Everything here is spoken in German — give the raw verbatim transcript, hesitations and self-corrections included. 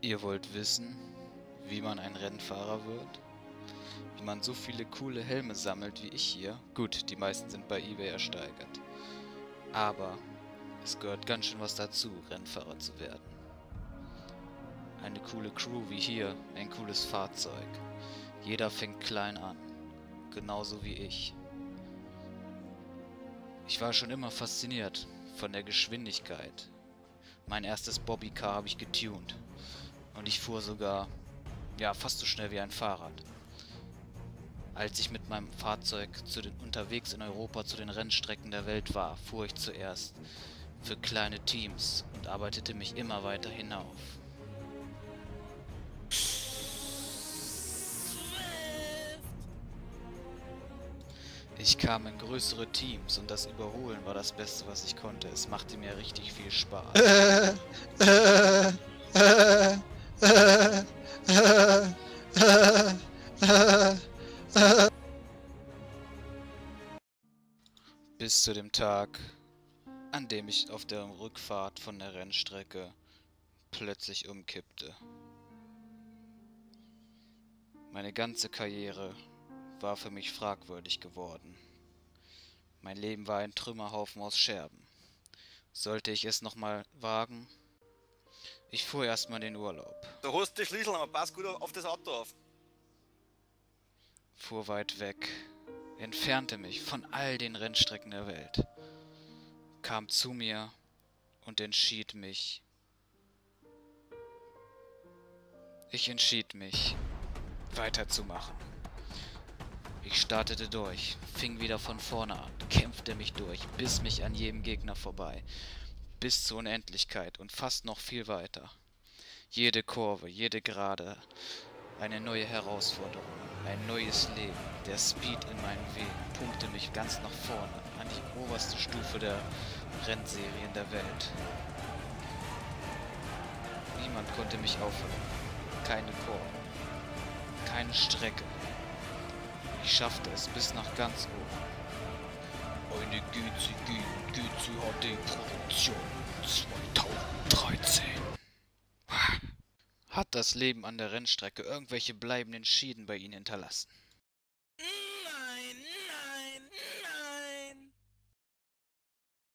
Ihr wollt wissen, wie man ein Rennfahrer wird? Wie man so viele coole Helme sammelt wie ich hier? Gut, die meisten sind bei eBay ersteigert. Aber es gehört ganz schön was dazu, Rennfahrer zu werden. Eine coole Crew wie hier, ein cooles Fahrzeug. Jeder fängt klein an. Genauso wie ich. Ich war schon immer fasziniert von der Geschwindigkeit. Mein erstes Bobbycar habe ich getuned. Und ich fuhr sogar, ja, fast so schnell wie ein Fahrrad. Als ich mit meinem Fahrzeug zu den, unterwegs in Europa zu den Rennstrecken der Welt war, fuhr ich zuerst für kleine Teams und arbeitete mich immer weiter hinauf. Ich kam in größere Teams und das Überholen war das Beste, was ich konnte. Es machte mir richtig viel Spaß. Äh, äh, äh, äh, äh, äh, äh, äh. Bis zu dem Tag, an dem ich auf der Rückfahrt von der Rennstrecke plötzlich umkippte. Meine ganze Karriere war für mich fragwürdig geworden. Mein Leben war ein Trümmerhaufen aus Scherben. Sollte ich es nochmal wagen? Ich fuhr erstmal in den Urlaub. Da hast du die Schlüssel, aber pass gut auf das Auto auf. Fuhr weit weg, entfernte mich von all den Rennstrecken der Welt, kam zu mir und entschied mich. Ich entschied mich, weiterzumachen. Ich startete durch, fing wieder von vorne an, kämpfte mich durch, biss mich an jedem Gegner vorbei. Bis zur Unendlichkeit und fast noch viel weiter. Jede Kurve, jede Gerade, eine neue Herausforderung, ein neues Leben. Der Speed in meinen Wegen pumpte mich ganz nach vorne, an die oberste Stufe der Rennserien der Welt. Niemand konnte mich aufhalten. Keine Kurve, keine Strecke. Ich schaffte es bis nach ganz oben. Eine G C G und G C H D Produktion zweitausenddreizehn. Hat das Leben an der Rennstrecke irgendwelche bleibenden Schäden bei Ihnen hinterlassen?